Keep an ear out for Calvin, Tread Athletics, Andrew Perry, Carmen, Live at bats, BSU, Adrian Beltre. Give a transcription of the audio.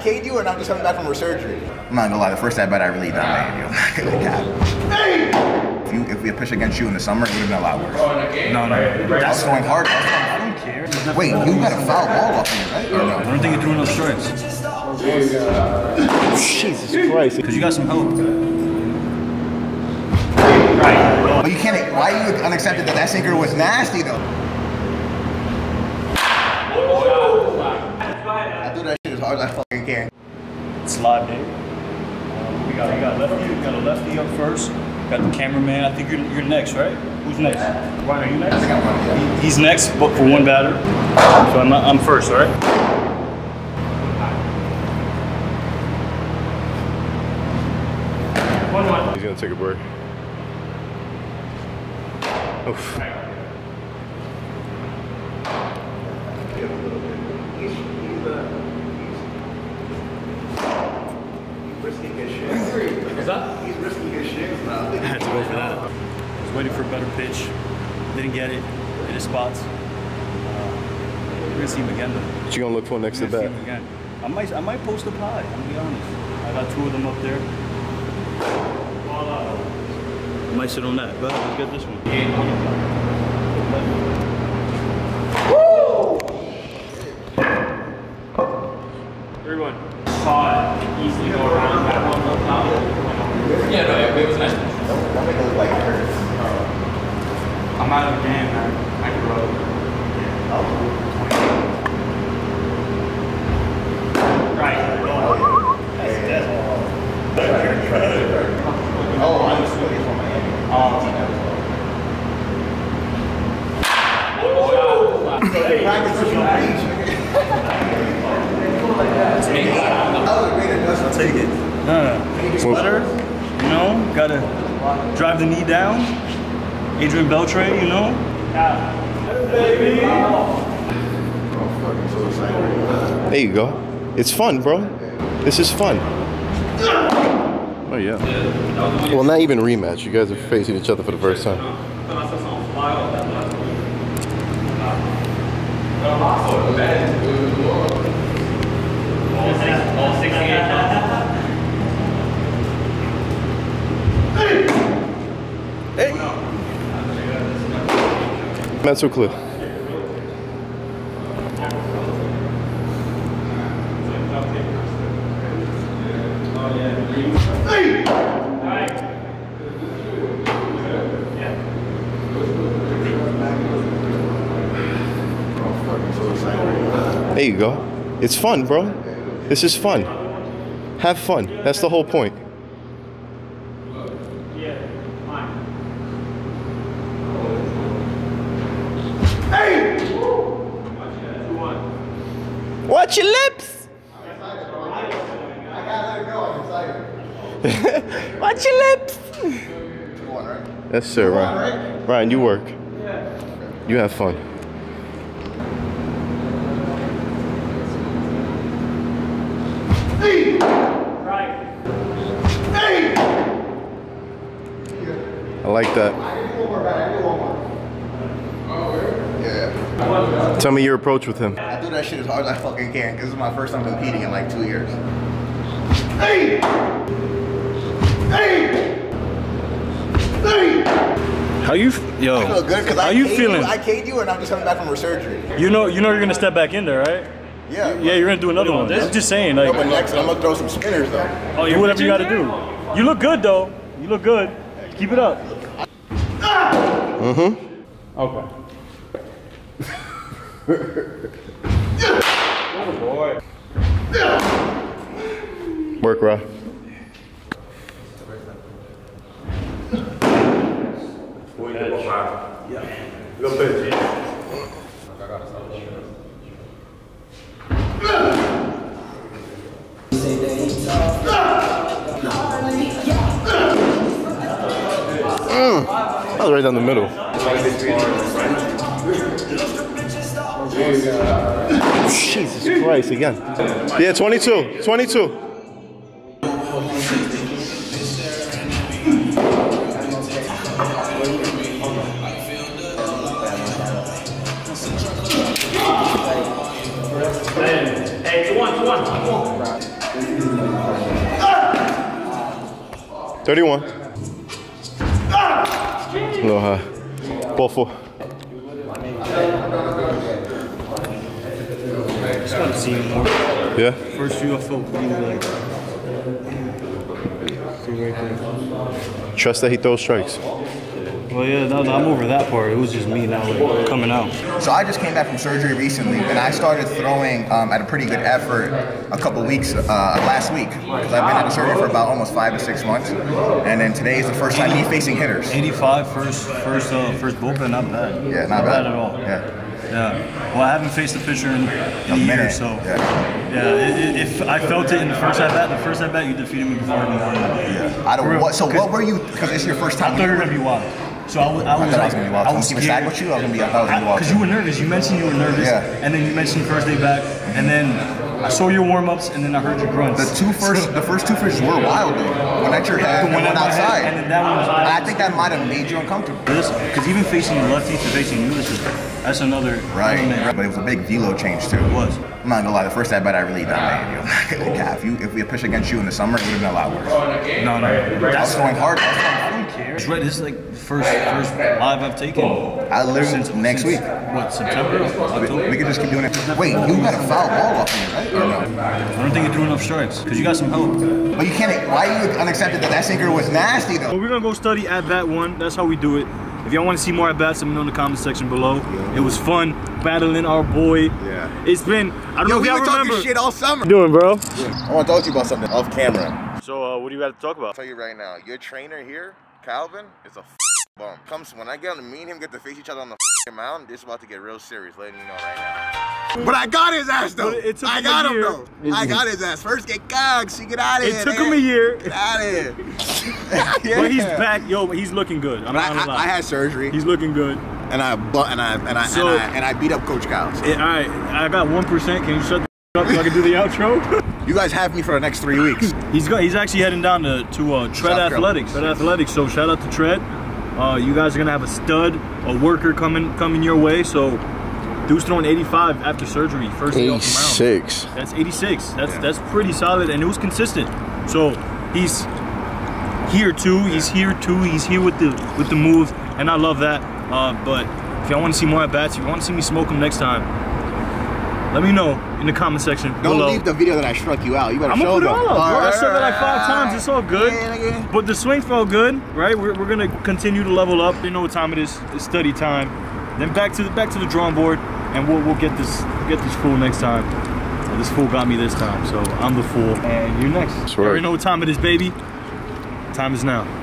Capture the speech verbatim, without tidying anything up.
K O'd you, and I'm just coming back from her surgery. I'm not gonna lie, the first ad bite I really dominated you. I'm not gonna cap. Hey! If, you, if we push against you in the summer, it would have been a lot worse. No, no, that's going hard. I don't care. Wait, you got a foul ball off here, right? Or no? I don't think you're doing those shorts. Jesus Christ. Because you got some help. But you can't. Why are you unaccepted that that sinker was nasty though? I threw that shit as hard as I fucking can. It's live, Dave. Um, we got, we got lefty. We got a lefty up first. We got the cameraman. I think you're you're next, right? Who's next? Ryan, are you next? I think I'm right. He, he's next, but for one batter. So I'm not, I'm first, all right? One one. He's gonna take a break. Oof. Give a little bit. He's, he's, uh, he's, he's risking his shit. What's up? He's risking his shit. No, I, I had to go for that. I was waiting for a better pitch. Didn't get it. Hit his spots. Uh, we're gonna see him again though. What you gonna look for next to bat? Again. I might, I might post a pie. I'm gonna be honest. I got two of them up there. Ball out. I might sit on that, but let's get this one. Woo! three one. Caught. Easily go around. That one up top. Yeah, no, yeah, it was nice. That make it look like it hurts. I'm out of the game, man. I grew up. Yeah. Right. That's death. That's oh, I was sweating for my head. Um, I'll take it. Uh, sweater, you know, gotta drive the knee down. Adrian Beltre, you know. There you go. It's fun, bro. This is fun. Oh yeah. Well, not even rematch. You guys are facing each other for the first time. Hey. Not so clear. There you go. It's fun, bro. This is fun. Have fun. That's the whole point. Hey! Watch your lips! I'm excited, bro. I gotta let it go. I'm excited. Watch your lips! Yes, sir, Ryan. Ryan, you work. You have fun. Hey! Hey! I like that. Yeah. Tell me your approach with him. I do that shit as hard as I fucking can, because this is my first time competing in like two years. Hey! Hey! Hey! How you? Yo. I feel good because I you feeling? You, I K'd you, and I'm just coming back from her surgery. You know, you know, you're gonna step back in there, right? Yeah, yeah, you're gonna do another one. I'm just saying, like. No, but next, I'm gonna throw some spinners though. Oh, do whatever you gotta do. You look good though. You look good. Keep it up. Mm-hmm. Okay. Oh boy. Work, bro. That was right down the middle. Jesus Christ, again. Yeah, twenty-two, twenty-two. Hey, it's one, one, one. thirty-one. A little high. Ball four. Yeah? First few I felt really like, see right there. Trust that he throws strikes. Well, yeah, no, no, I'm over that part. It was just me now like, coming out. So I just came back from surgery recently, and I started throwing um, at a pretty good effort a couple weeks uh, last week. Because I've been out of surgery for about almost five to six months, and then today is the first time me facing hitters. eighty-five first, first, uh, first bullpen, not bad. Yeah, not, not bad. bad at all. Yeah. Yeah. Well, I haven't faced a pitcher in, in a year, so yeah. yeah if, if I felt it in the first at bat, the first at bat you defeated me before. Yeah. I don't. What, so what were you? Because it's your first time. I thought you were gonna be wild. So I was, I was, I like, I was gonna be wild. I was scared. I was gonna be wild. Because you, you were nervous. You mentioned you were nervous. Yeah. And then you mentioned first day back, and then I saw your warm-ups and then I heard your grunts. The two first, so, the first two fishes were wild though. One at your head and one outside. Head, and then that one was I think that might have made you uncomfortable. Because even facing the lefty to facing you, this is that's another right. Element. But it was a big velo change too. It was. I'm not gonna lie. The first at bat I really dominated you. Know, yeah, if you if we had pushed against you in the summer, it would have been a lot worse. No, no. That's I was going hard. I don't care. It's right. This is like the first first live I've taken. I literally since next since, week. What September? October? We could just keep doing it. Wait, you got a foul ball off here, right? No? I don't think you threw enough strikes because you got some help. But you can't. Why are you unaccepted that that sinker was nasty though? Well, we're gonna go study at bat one. That's how we do it. If y'all want to see more at bats, let me know in the comment section below. Yeah. It was fun battling our boy. Yeah. It's been, I don't Yo, know if y'all remember. Yo, we were talking shit all summer. What are you doing, bro? Yeah. I want to talk to you about something off camera. So, uh, what do you got to talk about? I'll tell you right now, your trainer here, Calvin, is a f bum. Comes when I get on the, me and him get to face each other on the f mountain, this is about to get real serious, letting you know right now. But I got his ass, though. It, it I got him, though. It's I got his ass. First get cogs, she get out of here. It took man. him a year. Get out of here. Yeah. But he's back, yo. But he's looking good. I'm not gonna lie. I had surgery. He's looking good. And I, and I, and I, so, and, I and I beat up Coach Kyle. So. All right, I got one percent. Can you shut the up so I can do the outro? You guys have me for the next three weeks. He's got. He's actually heading down to to uh, Tread Athletics. Tread Athletics. So shout out to Tread. Uh, you guys are gonna have a stud, a worker coming coming your way. So. Dude's throwing eighty-five after surgery. First day off the mound. eighty-six. That's eighty-six. That's yeah. that's pretty solid, and it was consistent. So he's. Here too, he's here too. He's here with the with the move, and I love that. Uh, but if y'all want to see more at bats, if you want to see me smoke him next time, let me know in the comment section below. Don't leave the video that I struck you out. You better I'm show them. I'm gonna put it all up, bro. I said that like five times. It's all good. Yeah, yeah. But the swing felt good, right? We're we're gonna continue to level up. You know what time it is? It's study time. Then back to the back to the drawing board, and we'll we'll get this we'll get this fool next time. So this fool got me this time, so I'm the fool, and you're next. That's right. You already know what time it is, baby. Time is now.